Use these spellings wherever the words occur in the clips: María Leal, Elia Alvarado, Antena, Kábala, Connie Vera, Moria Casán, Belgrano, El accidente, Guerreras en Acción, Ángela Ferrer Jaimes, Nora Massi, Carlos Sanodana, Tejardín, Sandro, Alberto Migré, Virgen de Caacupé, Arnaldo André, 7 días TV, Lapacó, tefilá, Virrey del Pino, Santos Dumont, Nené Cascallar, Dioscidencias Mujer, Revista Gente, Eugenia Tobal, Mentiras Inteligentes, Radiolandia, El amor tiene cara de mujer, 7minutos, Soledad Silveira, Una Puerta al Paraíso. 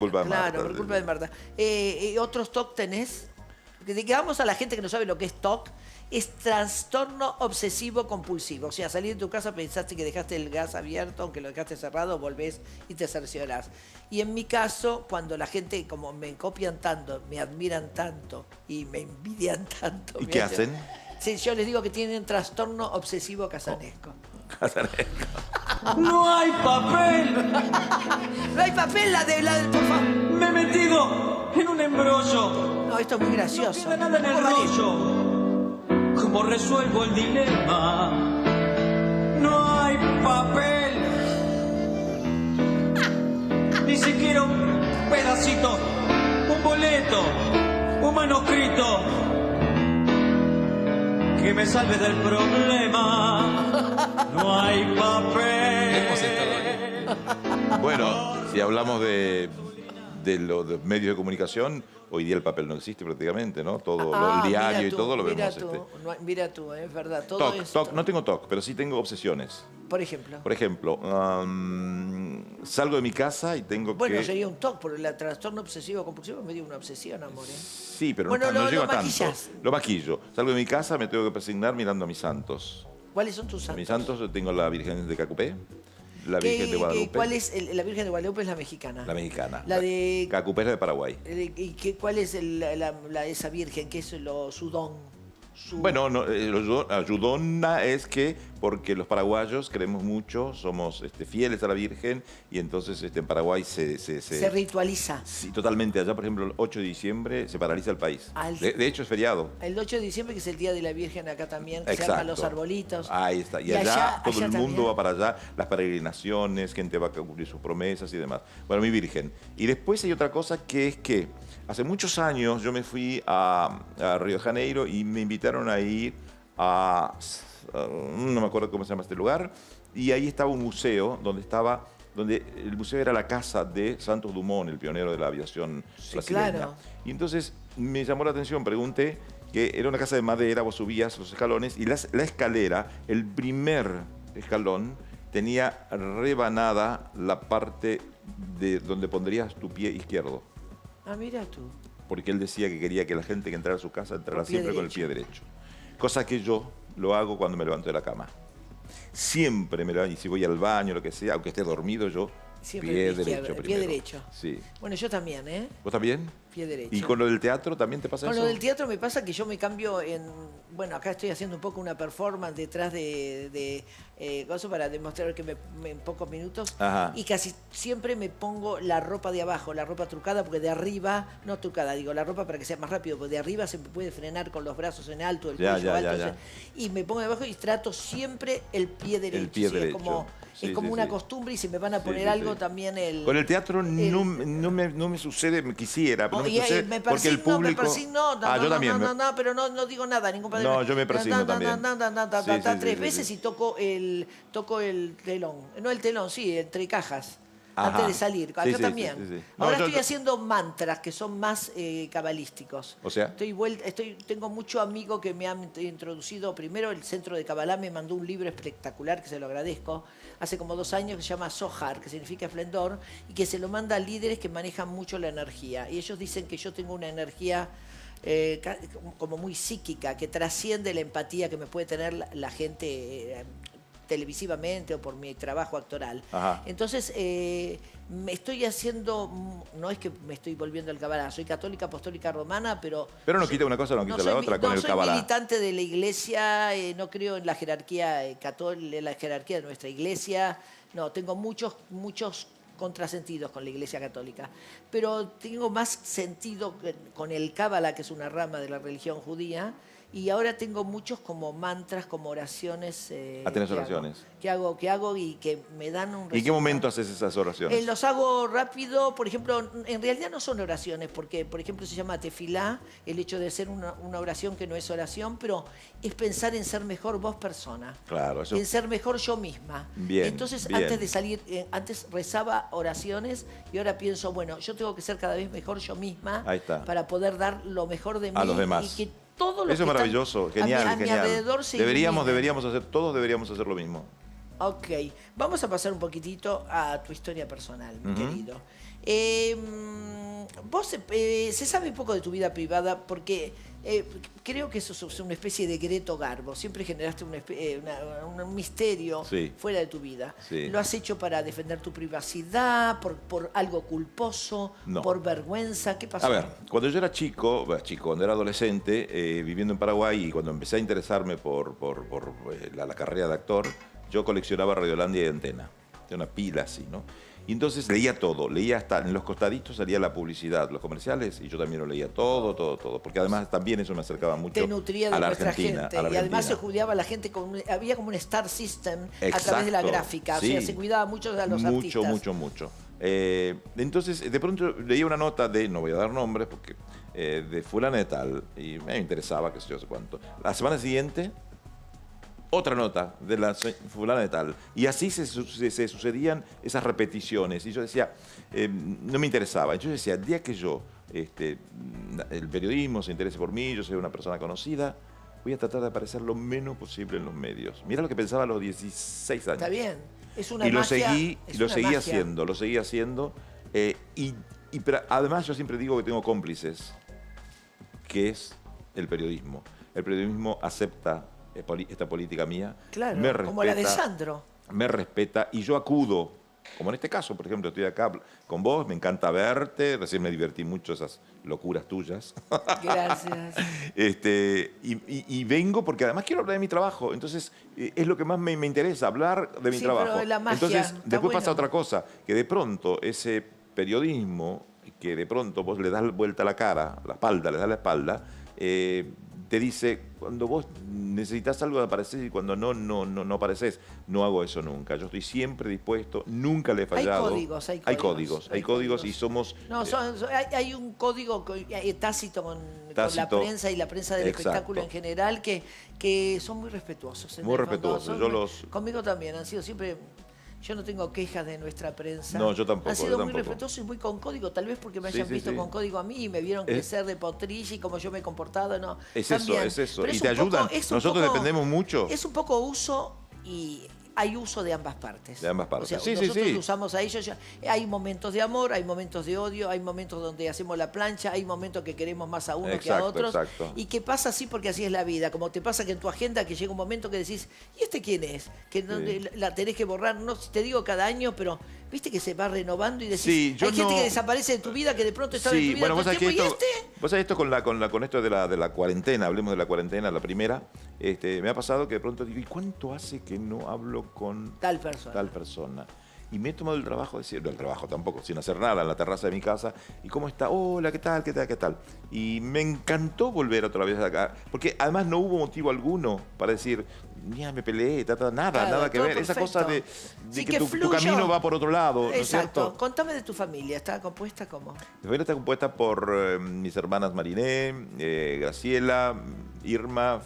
Culpa de Marta. Claro, por culpa de Marta. ¿Otros TOC tenés? Digamos a la gente que no sabe lo que es TOC, es trastorno obsesivo compulsivo. O sea, salir de tu casa, pensaste que dejaste el gas abierto, aunque lo dejaste cerrado, volvés y te cerciorás. Y en mi caso, cuando la gente, como me copian tanto, me admiran tanto y me envidian tanto. ¿Y qué hacen? Sí, yo les digo que tienen trastorno obsesivo casanesco. Casanesco. ¡No hay papel! ¡No hay papel! La del porfa. Me he metido en un embrollo. No, esto es muy gracioso. No queda nada en el rollo. ¿Cómo resuelvo el dilema? ¡No hay papel! Ni siquiera un pedacito, un boleto, un manuscrito que me salve del problema. No hay papel. Bueno, si hablamos de los medios de comunicación, hoy día el papel no existe prácticamente, ¿no? Todo el diario tú, y todo lo vemos. Tú, no, mira tú, es verdad. Todo TOC, es TOC. No tengo TOC, pero sí tengo obsesiones. Por ejemplo. Por ejemplo, salgo de mi casa y tengo Bueno, sería un TOC, porque el trastorno obsesivo compulsivo me dio una obsesión, amor. Sí, pero bueno, no llego a tanto. Maquillas. Lo maquillo. Salgo de mi casa, me tengo que presignar mirando a mis santos. ¿Cuáles son tus santos? Mis santos, yo tengo la Virgen de Caacupé. La Virgen de Guadalupe. ¿Cuál es la Virgen de Guadalupe? Es la mexicana. La mexicana. La de Caacupé es la de Paraguay. ¿Y cuál es la de esa Virgen? ¿Qué es lo sudón? Bueno, no, lo ayudona es que, porque los paraguayos creemos mucho, somos fieles a la Virgen, y entonces en Paraguay se ritualiza. Sí, totalmente. Allá, por ejemplo, el 8 de diciembre se paraliza el país. De hecho, es feriado. El 8 de diciembre, que es el Día de la Virgen acá también, que se arman los arbolitos. Ahí está. Y allá todo el mundo va para allá, las peregrinaciones, gente va a cumplir sus promesas y demás. Bueno, mi Virgen. Y después hay otra cosa que es que hace muchos años yo me fui a Río de Janeiro y me invitaron a ir a... no me acuerdo cómo se llama este lugar, y ahí estaba un museo donde el museo era la casa de Santos Dumont, el pionero de la aviación brasileña. Claro. Y entonces me llamó la atención, pregunté, que era una casa de madera, vos subías los escalones y la escalera, el primer escalón, tenía rebanada la parte de donde pondrías tu pie izquierdo. Ah, mira tú. Porque él decía que quería que la gente que entrara a su casa entrara siempre con el pie derecho. Cosa que yo lo hago cuando me levanto de la cama. Siempre me levanto, y si voy al baño, lo que sea, aunque esté dormido, yo siempre pie derecho primero. Pie derecho. Sí. Bueno, yo también, ¿eh? ¿Vos también? Pie derecho. ¿Y con lo del teatro también te pasa eso? Con lo del teatro me pasa que yo me cambio en... Bueno, acá estoy haciendo un poco una performance detrás de gozo para demostrar que en pocos minutos. Ajá. Y casi siempre me pongo la ropa de abajo, la ropa trucada, porque de arriba, no trucada, digo la ropa para que sea más rápido, porque de arriba se me puede frenar con los brazos en alto, el cuello alto. Ya. Y me pongo de abajo y trato siempre el pie derecho. El pie derecho. Es como una costumbre, y si me van a poner algo también el... Con el teatro no me sucede, me quisiera, pero me porque el público... Yo también, pero no digo nada, ningún problema. No, yo me persigno también. Tres veces y toco el telón. No el telón, sí, entre cajas. Ajá. Antes de salir. Acá también. Sí. Ahora estoy haciendo mantras que son más cabalísticos. O sea. Tengo mucho amigo que me han introducido. Primero, el centro de Kábala me mandó un libro espectacular, que se lo agradezco, hace como 2 años, que se llama Zohar, que significa esplendor, y que se lo manda a líderes que manejan mucho la energía. Y ellos dicen que yo tengo una energía como muy psíquica, que trasciende la empatía que me puede tener la gente... televisivamente o por mi trabajo actoral. Ajá. Entonces, me estoy haciendo... No es que me estoy volviendo al Kábala. Soy católica, apostólica, romana, pero... Pero no quita una cosa, no quita la otra con el Kábala. No soy militante de la iglesia, no creo en la jerarquía católica, en la jerarquía de nuestra iglesia. No, tengo muchos contrasentidos con la iglesia católica. Pero tengo más sentido con el Kábala, que es una rama de la religión judía. Y ahora tengo muchos como mantras, como oraciones. ¿Tenés oraciones? ¿Qué hago y que me dan un resultado? ¿Y qué momento haces esas oraciones? Los hago rápido, por ejemplo, en realidad no son oraciones, porque por ejemplo se llama tefilá, el hecho de hacer una oración que no es oración, pero es pensar en ser mejor vos persona. Claro, eso... En ser mejor yo misma. Bien, entonces, bien. Antes de salir, antes rezaba oraciones y ahora pienso, bueno, yo tengo que ser cada vez mejor yo misma para poder dar lo mejor de mí. A los demás. Y que eso es maravilloso, genial, genial. Alrededor todos deberíamos hacer lo mismo. Ok, vamos a pasar un poquitito a tu historia personal, mi querido. Vos, se sabe poco de tu vida privada porque creo que eso es una especie de Greto Garbo. Siempre generaste un misterio fuera de tu vida. Sí. ¿Lo has hecho para defender tu privacidad, por algo culposo, por vergüenza? ¿Qué pasó? A ver, cuando yo era chico, cuando era adolescente, viviendo en Paraguay, y cuando empecé a interesarme por la carrera de actor, yo coleccionaba Radiolandia y Antena. Tenía una pila así, ¿no? Y entonces leía todo, leía hasta en los costaditos salía la publicidad, los comerciales, y yo también lo leía todo, porque además también eso me acercaba mucho. Te nutría de nuestra gente, y además se jubilaba la gente, había como un star system a través de la gráfica, o sea, se cuidaba mucho a los artistas. Mucho. Entonces, de pronto leía una nota de, no voy a dar nombres, porque de fulana de tal, y me interesaba, qué sé yo, no sé cuánto. La semana siguiente, otra nota de la fulana de tal. Y así se sucedían esas repeticiones. Y yo decía, no me interesaba. Yo decía, el día que yo, el periodismo se interese por mí, yo soy una persona conocida, voy a tratar de aparecer lo menos posible en los medios. Mirá lo que pensaba a los 16 años. Está bien. Es una magia. Y lo seguí haciendo. Pero además yo siempre digo que tengo cómplices, que es el periodismo. El periodismo acepta esta política mía, claro, me respeta, como la de Sandro. Me respeta y yo acudo, como en este caso, por ejemplo, estoy acá con vos, me encanta verte, recién me divertí mucho esas locuras tuyas. Gracias. Y vengo porque además quiero hablar de mi trabajo, entonces es lo que más me interesa, hablar de mi trabajo. Pero la magia, entonces después pasa otra cosa, que de pronto ese periodismo, que de pronto vos le das vuelta a la cara, la espalda, le das la espalda, te dice, cuando vos necesitas algo apareces y cuando no apareces. No hago eso nunca. Yo estoy siempre dispuesto, nunca le he fallado. Hay códigos y somos... No, hay un código tácito con la prensa y la prensa del espectáculo en general que son muy respetuosos. Muy respetuosos. Conmigo también han sido siempre... Yo no tengo quejas de nuestra prensa. No, yo tampoco. Han sido muy respetuosos y muy con código. Tal vez porque me hayan visto con código a mí y me vieron crecer de potrilla y como yo me he comportado. No. Es eso. Pero y te ayudan. Nosotros dependemos mucho. Es un poco uso y... Hay uso de ambas partes. O sea, nosotros usamos a ellos. Hay momentos de amor, hay momentos de odio, hay momentos donde hacemos la plancha, hay momentos que queremos más a uno que a otros. Y que pasa así porque así es la vida. Como te pasa que en tu agenda que llega un momento que decís, ¿y este quién es? Que no, la tenés que borrar, no te digo cada año, pero viste que se va renovando y decís, hay gente que desaparece de tu vida, que de pronto está en tu vida todo el tiempo, ¿Vos sabés esto con esto de la cuarentena? Hablemos de la cuarentena, la primera. Me ha pasado que de pronto digo, ¿y cuánto hace que no hablo con tal persona? Y me he tomado el trabajo de decir, no el trabajo tampoco, sin hacer nada, en la terraza de mi casa. ¿Y cómo está? Hola, ¿qué tal? ¿Qué tal? ¿Qué tal? Y me encantó volver otra vez acá. Porque además no hubo motivo alguno para decir, ya me peleé, nada que ver. Perfecto. Esa cosa de que tu camino va por otro lado. Exacto. ¿No es cierto? Contame de tu familia. ¿Está compuesta cómo? Mi familia está compuesta por mis hermanas Mariné, Graciela, Irma,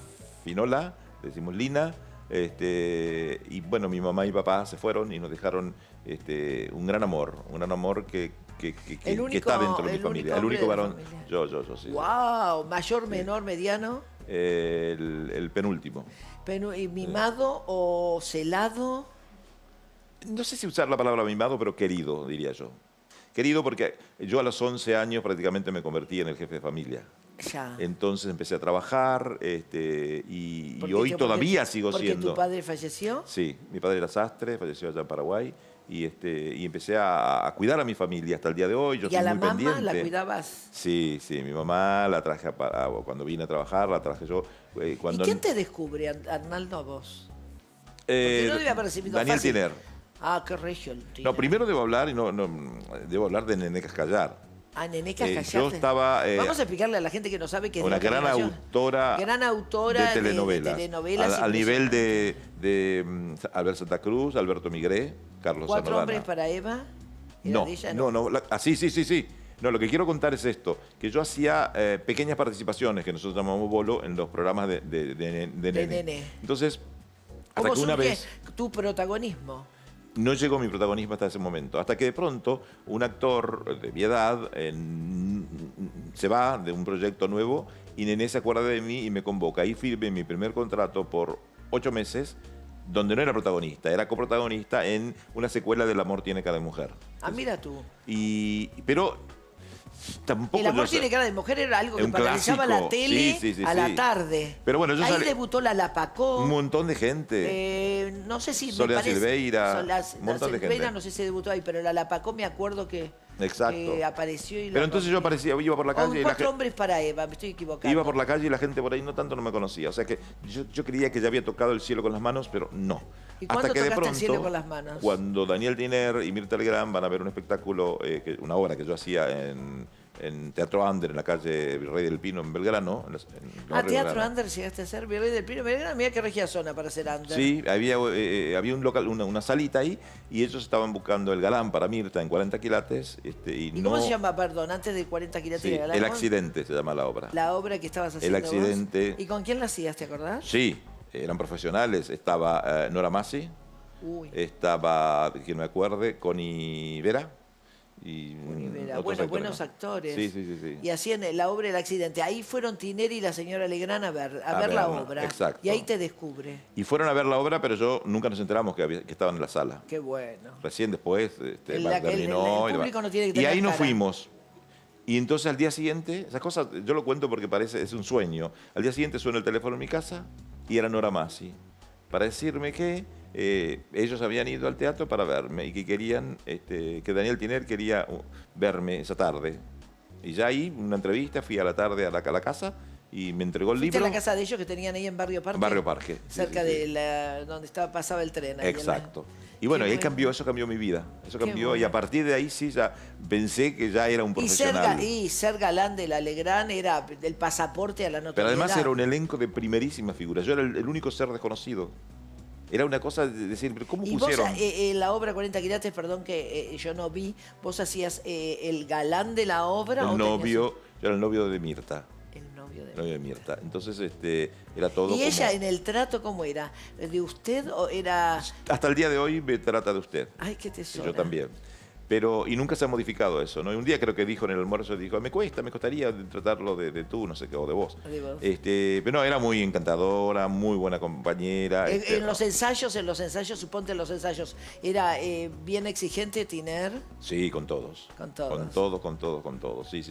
Finola, decimos Lina. Y bueno, mi mamá y papá se fueron y nos dejaron un gran amor que está dentro de mi familia. El único varón. Yo, sí. ¡Wow! ¿Mayor, menor, mediano? El penúltimo. ¿Mimado o celado? No sé si usar la palabra mimado, pero querido, diría yo. Querido porque yo a los 11 años prácticamente me convertí en el jefe de familia. Ya. Entonces empecé a trabajar y hoy todavía sigo siendo. ¿Tu padre falleció? Sí, mi padre era sastre, falleció allá en Paraguay y empecé a cuidar a mi familia hasta el día de hoy. Yo soy muy pendiente. ¿Y a la mamá la cuidabas? Sí, mi mamá la traje cuando vine a trabajar, la traje yo. ¿Y quién te descubre, Arnaldo, a vos? No le había parecido Daniel Tinayre. Ah, qué regio el Tinayre. No, primero debo hablar de Nené Cascallar. A Nené Cascallar. Yo estaba, vamos a explicarle a la gente que no sabe que es una gran autora de telenovelas al nivel de Alberto Santa Cruz, Alberto Migré, Carlos Sanodana. ¿Cuatro hombres para Eva? Sí. No, lo que quiero contar es esto, que yo hacía pequeñas participaciones, que nosotros llamamos bolo, en los programas de Nené. Entonces, hasta que una vez... ¿Tu protagonismo? No llegó mi protagonismo hasta ese momento, hasta que de pronto un actor de mi edad se va de un proyecto nuevo y Nené se acuerda de mí y me convoca. Ahí firmé mi primer contrato por 8 meses donde no era protagonista, era coprotagonista en una secuela de El amor tiene cara de mujer. Ah, mira tú. Y, pero tampoco... El amor tiene cara de mujer era algo que paralizaba la tele a la tarde. Pero bueno, yo ahí debutó la Lapacó. Un montón de gente. No sé si... Soledad Silveira. Soledad Silveira no sé si debutó ahí, pero la Lapacó me acuerdo que... Exacto. Apareció y pero entonces yo aparecía, iba por la calle. Y Cuatro hombres para Eva, me estoy equivocando. Iba por la calle y la gente por ahí no tanto no me conocía. O sea que yo creía que ya había tocado el cielo con las manos, pero no. ¿Y cuándo tocaste de pronto, el cielo con las manos? Cuando Daniel Tinayre y Mirtha Legrand van a ver un espectáculo, una obra que yo hacía en Teatro Ander, en la calle Virrey del Pino, en Belgrano. Teatro Ander llegaste a ser Virrey del Pino. Belgrano, mira qué regia zona para ser Ander. Sí, había un local, una salita ahí, y ellos estaban buscando el galán para Mirtha en 40 quilates. ¿Y cómo se llama, perdón, antes de 40 quilates? Sí, El accidente se llama la obra. La obra que estabas haciendo. El accidente. Vos. ¿Y con quién la hacías, te acordás? Sí, eran profesionales. Estaba Nora Massi, estaba, que no me acuerde, Connie Vera. Y buenos actores. Sí. Y hacían la obra El accidente. Ahí fueron Tinayre y la señora Legrand a ver la obra. Exacto. Y ahí te descubre. Y fueron a ver la obra, pero yo nunca nos enteramos que estaban en la sala. Qué bueno. Recién después terminó. El público no tiene que tener cara. Y ahí nos fuimos. Y entonces al día siguiente, esas cosas yo lo cuento porque parece, es un sueño. Al día siguiente suena el teléfono en mi casa y era Nora Massi para decirme que... ellos habían ido al teatro para verme y que querían, que Daniel Tinayre quería verme esa tarde. Y ya ahí, una entrevista, fui a la tarde a la casa y me entregó el libro. ¿Fuiste a la casa de ellos que tenían ahí en Barrio Parque? Barrio Parque. Cerca de donde pasaba el tren. Ahí exacto. Y bueno, ahí cambió, eso cambió mi vida. Eso cambió y a partir de ahí sí ya pensé que ya era un profesional. Y ser galán de la Legrand era el pasaporte a la notoriedad. Pero además era un elenco de primerísimas figuras. Yo era el único ser desconocido. Era una cosa de decir, pero ¿cómo pusieron? Y vos, la obra 40 quilates, perdón que yo no vi, ¿vos hacías el galán de la obra? Yo era el novio de Mirtha. El novio de Mirtha. Entonces, era todo. ¿Y ella en el trato cómo era? ¿De usted o era...? Hasta el día de hoy me trata de usted. Ay, qué tesoro. Yo también. Pero, y nunca se ha modificado eso, ¿no? Y un día creo que dijo en el almuerzo, dijo, me costaría tratarlo de tú, no sé qué, o de vos. Pero no, era muy encantadora, muy buena compañera. En los ensayos, ¿era bien exigente Tinayre? Sí, con todos. Con todos, sí.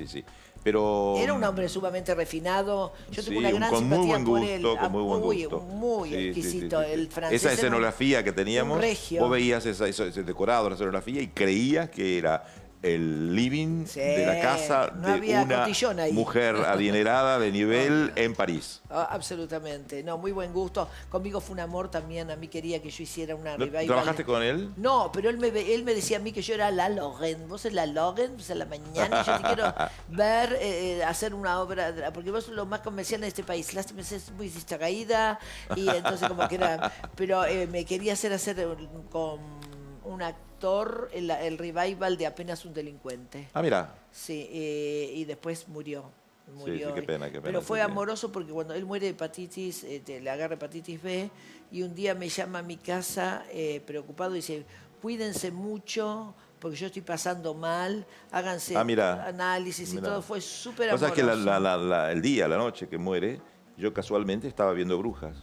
Pero... Era un hombre sumamente refinado. Yo tengo una gran simpatía por él. Con muy buen gusto. Muy exquisito. El francés. Esa escenografía que teníamos, vos veías ese decorado, la escenografía, y creías que era el living de la casa de una mujer adinerada de nivel en París. Oh, absolutamente. No, muy buen gusto. Conmigo fue un amor también. A mí quería que yo hiciera una revival. ¿Trabajaste con él? No, pero él me decía a mí que yo era la Legrand. Vos sos la Legrand, vos sos la mañana. Yo te quiero ver hacer una obra, porque vos sos lo más comercial en este país. Las veces muy distraída y entonces como que era... Pero me quería hacer con un actor el revival de Apenas un delincuente. Ah, mira. Sí, y después murió. Sí, qué pena. Pero fue amoroso porque cuando él muere de hepatitis, le agarra hepatitis B, y un día me llama a mi casa preocupado y dice, cuídense mucho porque yo estoy pasando mal, háganse análisis y todo. Fue súper amoroso. O sea que el día, la noche que muere, yo casualmente estaba viendo Brujas.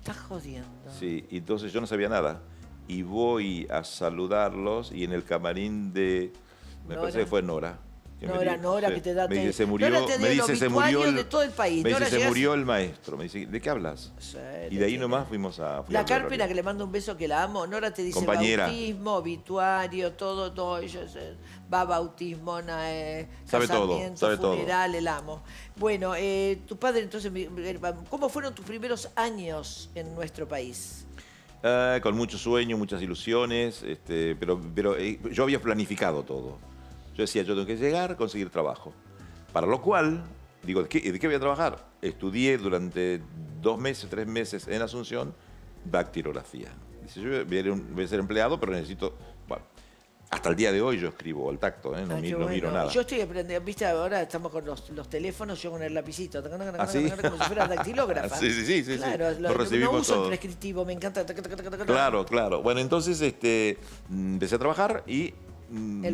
Estás jodiendo. Sí, y entonces yo no sabía nada. Y voy a saludarlos y en el camarín de... Me parece que fue Nora. Que te da... Me dice, se murió el maestro. Me dice, ¿de qué hablas? Sí, y de ahí nomás fuimos a... La Carpena, que le mando un beso, que la amo. Nora te dice bautismo, obituario, todo. Va bautismo, casamiento, funeral, el amo. Bueno, tu padre entonces... ¿Cómo fueron tus primeros años en nuestro país? Con mucho sueño, muchas ilusiones, pero yo había planificado todo. Yo decía, yo tengo que llegar, conseguir trabajo. Para lo cual, digo, ¿de qué voy a trabajar? Estudié durante 2 meses, 3 meses en Asunción, dactilografía. Dice, yo voy a ser empleado, pero necesito... Bueno, hasta el día de hoy yo escribo al tacto, no miro nada. Yo estoy aprendiendo, viste, ahora estamos con los teléfonos, yo con el lapicito, como si fuera dactilógrafa. Sí. Claro, no uso el prescriptivo, me encanta. Claro. Bueno, entonces empecé a trabajar y me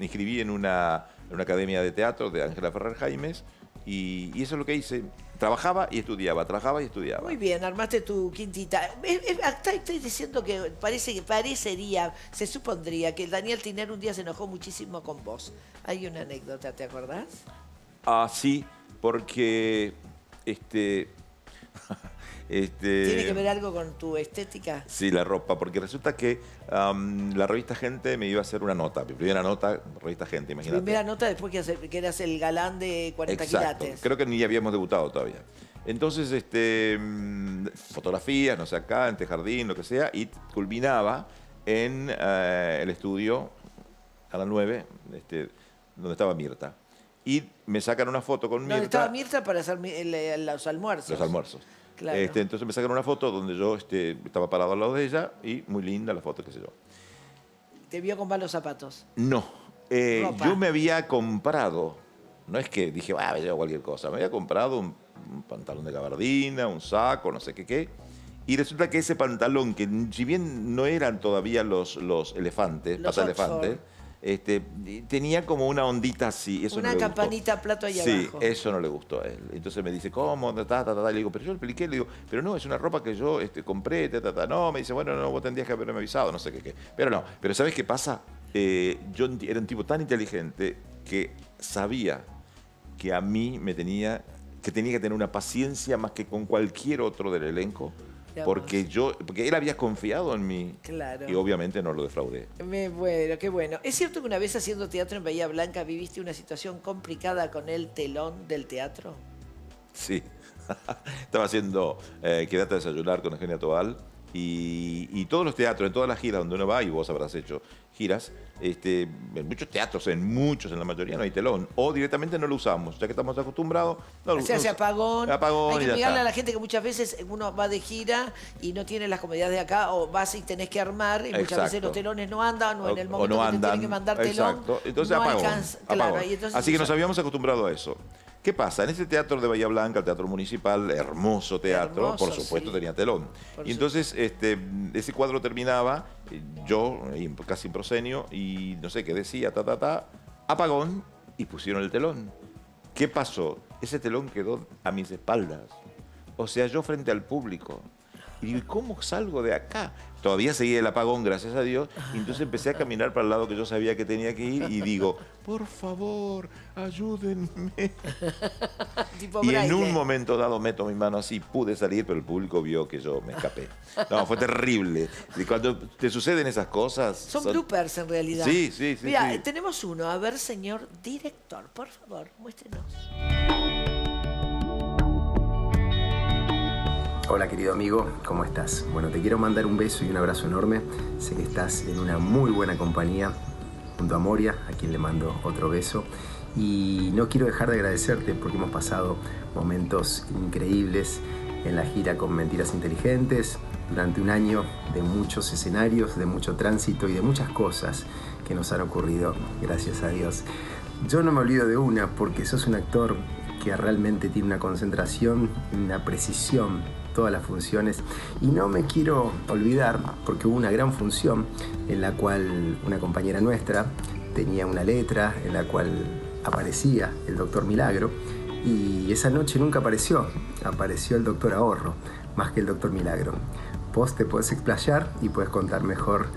inscribí en una academia de teatro de Ángela Ferrer Jaimes, Y eso es lo que hice. Trabajaba y estudiaba, trabajaba y estudiaba. Muy bien, armaste tu quintita. Estoy diciendo que parecería, se supondría que Daniel Tinayre un día se enojó muchísimo con vos. Hay una anécdota, ¿te acordás? Ah, sí, porque... ¿Tiene que ver algo con tu estética? Sí, la ropa, porque resulta que la revista Gente me iba a hacer una nota. Mi primera nota, revista Gente, imagínate. Primera nota después que eras el galán de 40 quilates. Creo que ni habíamos debutado todavía. Entonces, fotografías, no sé, acá, en Tejardín, lo que sea, y culminaba en el estudio, a las 9, donde estaba Mirtha. Y me sacan una foto con Mirtha. ¿Dónde estaba Mirtha para hacer los almuerzos? Los almuerzos. Claro. Entonces me sacan una foto donde yo estaba parado al lado de ella y muy linda la foto, qué sé yo. ¿Te vio con malos zapatos? No. Yo me había comprado, no es que dije, me llevo cualquier cosa, me había comprado un pantalón de gabardina, un saco, no sé qué. Y resulta que ese pantalón, que si bien no eran todavía los elefantes, los pata elefantes, tenía como una ondita así. Eso una no campanita plato allá abajo. Sí, eso no le gustó a él. Entonces me dice, ¿cómo? Y le digo, pero yo le expliqué, le digo, pero no, es una ropa que yo compré, No, me dice, bueno, no, vos tendrías que haberme avisado, no sé qué. Pero no, pero ¿sabés qué pasa? Yo era un tipo tan inteligente que sabía que a mí tenía que tener una paciencia más que con cualquier otro del elenco. Porque él había confiado en mí. Claro. Y obviamente no lo defraudé. Bueno, qué bueno. ¿Es cierto que una vez haciendo teatro en Bahía Blanca viviste una situación complicada con el telón del teatro? Sí. Estaba haciendo Quédate a desayunar con Eugenia Tobal y todos los teatros, en todas las giras donde uno va, y vos habrás hecho giras, en muchos teatros, en la mayoría no hay telón, o directamente no lo usamos, ya que estamos acostumbrados. No, o sea, se apagó. Hay que explicarle a la gente que muchas veces uno va de gira y no tiene las comodidades de acá, o vas y tenés que armar, y muchas veces los telones no andan, o en el momento no que te tienen que mandar telón. Exacto. Entonces no alcanza. Claro, así que nos habíamos acostumbrado a eso. ¿Qué pasa? En este teatro de Bahía Blanca, el Teatro Municipal, hermoso teatro, hermoso, por supuesto tenía telón. Y entonces ese cuadro terminaba, yo casi en proscenio, y no sé qué decía, apagón, y pusieron el telón. ¿Qué pasó? Ese telón quedó a mis espaldas. O sea, yo frente al público. Y digo, ¿cómo salgo de acá? Todavía seguía el apagón, gracias a Dios. Y entonces empecé a caminar para el lado que yo sabía que tenía que ir y digo, por favor, ayúdenme. Y en un momento dado meto mi mano así, pude salir, pero el público vio que yo me escapé. No, fue terrible. Y cuando te suceden esas cosas... Son bloopers en realidad. Sí, sí, sí. Mira, tenemos uno. A ver, señor director, por favor, muéstrenos. Hola querido amigo, ¿cómo estás? Bueno, te quiero mandar un beso y un abrazo enorme. Sé que estás en una muy buena compañía junto a Moria, a quien le mando otro beso. Y no quiero dejar de agradecerte porque hemos pasado momentos increíbles en la gira con Mentiras Inteligentes, durante un año de muchos escenarios, de mucho tránsito y de muchas cosas que nos han ocurrido, gracias a Dios. Yo no me olvido de una porque sos un actor que realmente tiene una concentración, una precisión, todas las funciones, y no me quiero olvidar porque hubo una gran función en la cual una compañera nuestra tenía una letra en la cual aparecía el Doctor Milagro, y esa noche nunca apareció el Doctor Ahorro más que el Doctor Milagro. Vos te podés explayar y podés contar mejor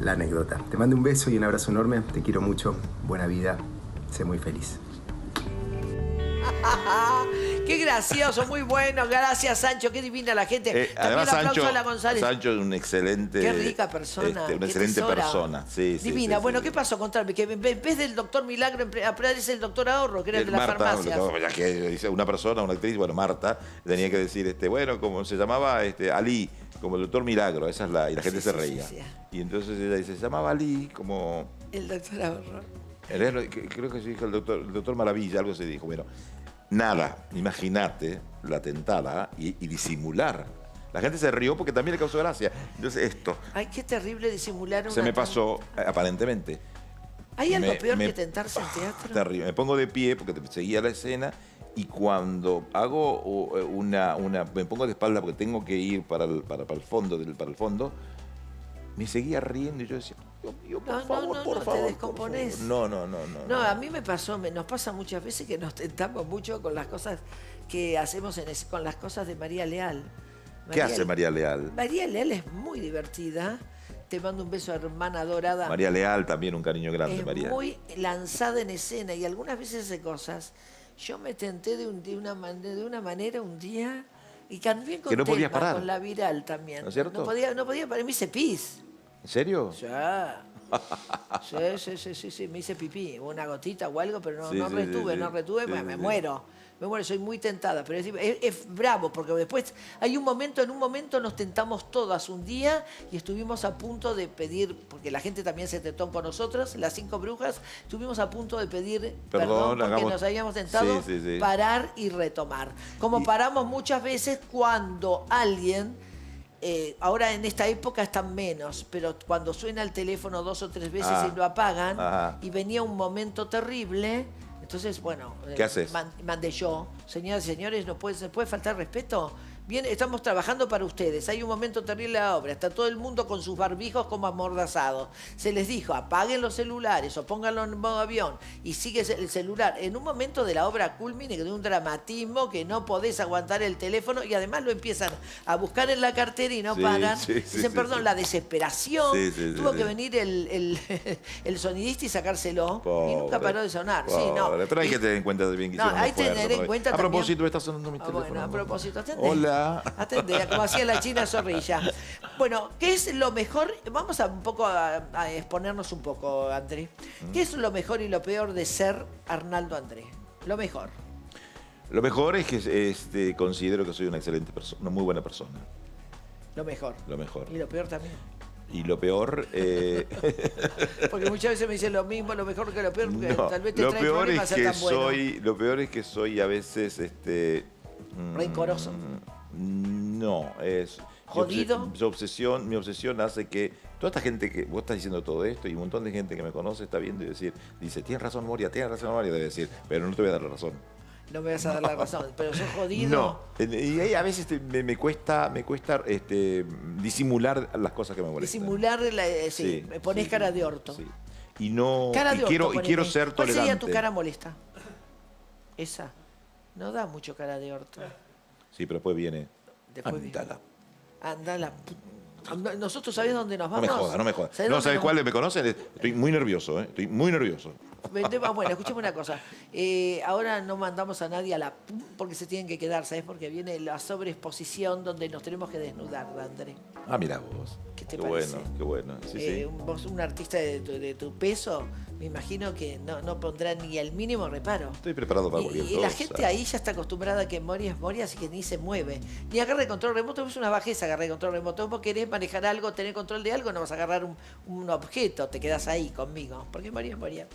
la anécdota. Te mando un beso y un abrazo enorme, te quiero mucho, buena vida, sé muy feliz. Qué gracioso, muy bueno. Gracias, Sancho. Qué divina la gente. Además, Sancho, Sancho es un excelente... Qué rica persona. Una excelente persona. Sí, divina. Sí, bueno, ¿qué pasó? Contame. Que en vez del Doctor Milagro, aparece el Doctor Ahorro, que era el de las farmacias. No, una persona, una actriz, bueno, Marta, tenía que decir, bueno, como se llamaba Ali, como el Doctor Milagro, esa es la... Y la gente se reía. Sí, sí. Y entonces ella dice, se llamaba Ali, como... El Doctor Ahorro. Creo que se dijo el Doctor Maravilla, algo se dijo. Bueno, nada, imagínate la tentada y disimular. La gente se rió porque también le causó gracia. Entonces, esto. Ay, qué terrible disimular. Se me pasó, aparentemente. ¿Hay algo peor que tentarse en teatro? Terrible. Me pongo de pie porque seguía la escena y cuando hago me pongo de espalda porque tengo que ir para el fondo, me seguía riendo y yo decía, Dios mío, por favor. No te descomponés. No, a mí me pasó, nos pasa muchas veces que nos tentamos mucho con las cosas que hacemos, con las cosas de María Leal. ¿Qué hace María Leal? María Leal es muy divertida. Te mando un beso, hermana adorada. María Leal también, un cariño grande, María. Es muy lanzada en escena y algunas veces hace cosas. Yo me tenté de una manera un día y cambié con parar con la viral también. ¿No es cierto? No podía parar, me hice pis. ¿En serio? Ya. Sí, me hice pipí, una gotita o algo, pero no retuve, me muero. Me muero, soy muy tentada, pero es bravo, porque después hay un momento, en un momento nos tentamos todas un día y estuvimos a punto de pedir, porque la gente también se tentó con nosotras, las cinco brujas, estuvimos a punto de pedir perdón porque nos habíamos tentado parar y retomar. Como paramos muchas veces cuando alguien... ahora en esta época están menos, pero cuando suena el teléfono 2 o 3 veces y lo apagan, y venía un momento terrible, entonces, bueno, ¿qué haces? Mandé yo, señoras y señores, ¿no puede faltar respeto? Bien, estamos trabajando para ustedes, hay un momento terrible en la obra, está todo el mundo con sus barbijos como amordazados, se les dijo, apaguen los celulares o pónganlo en modo avión, y sigue el celular, en un momento de la obra culmine de un dramatismo que no podés aguantar el teléfono, y además lo empiezan a buscar en la cartera y no pagan, dicen, perdón, la desesperación, tuvo que venir el sonidista y sacárselo, pobre, y nunca paró de sonar, pero hay que tener en cuenta bien que hicieron a propósito, está sonando mi teléfono. Bueno, a propósito, atendé. Hola. Atendé, como hacía la China Zorrilla. Bueno, ¿qué es lo mejor? Vamos a un poco a exponernos un poco, André. ¿Qué es lo mejor y lo peor de ser Arnaldo André? Lo mejor. Lo mejor es que considero que soy una excelente persona, una muy buena persona. Lo mejor. Lo mejor. Y lo peor también. Y lo peor... porque muchas veces me dicen lo mismo, lo mejor que lo peor, porque tal vez te trae problemas a ser tan bueno. Lo peor es que soy a veces... ¿Rencoroso? No, es... ¿Jodido? Mi obsesión hace que... Toda esta gente que... Vos estás diciendo todo esto y un montón de gente que me conoce está viendo y dice, tienes razón Moria, debe decir, pero no te voy a dar la razón. No me vas a dar la razón, pero sos jodido. No, y ahí a veces me cuesta disimular las cosas que me molestan. Disimular, me pones cara de orto. Sí. Y no... quiero ser tolerante. ¿Cuál sería tu cara molesta? Esa. No da mucho cara de orto. Sí, pero después viene. Andala. ¿Nosotros sabés dónde nos vamos? No me jodas. ¿Sabés cuáles me conocen? Estoy muy nervioso, ¿eh? Estoy muy nervioso. Bueno, escuchemos una cosa. Ahora no mandamos a nadie a la... porque se tienen que quedar, ¿sabés? Porque viene la sobreexposición donde nos tenemos que desnudar, André. Ah, mirá vos. ¿Qué te parece? Bueno, qué bueno. Sí, vos, un artista de tu peso, me imagino que no pondrá ni el mínimo reparo. Estoy preparado para cualquier cosa. Y la gente ahí ya está acostumbrada a que Moria es Moria, así que ni se mueve. Ni agarra el control remoto, es una bajeza agarrar el control remoto. Vos querés manejar algo, tener control de algo, no vas a agarrar un objeto, te quedás ahí conmigo. Porque Moria es Moria.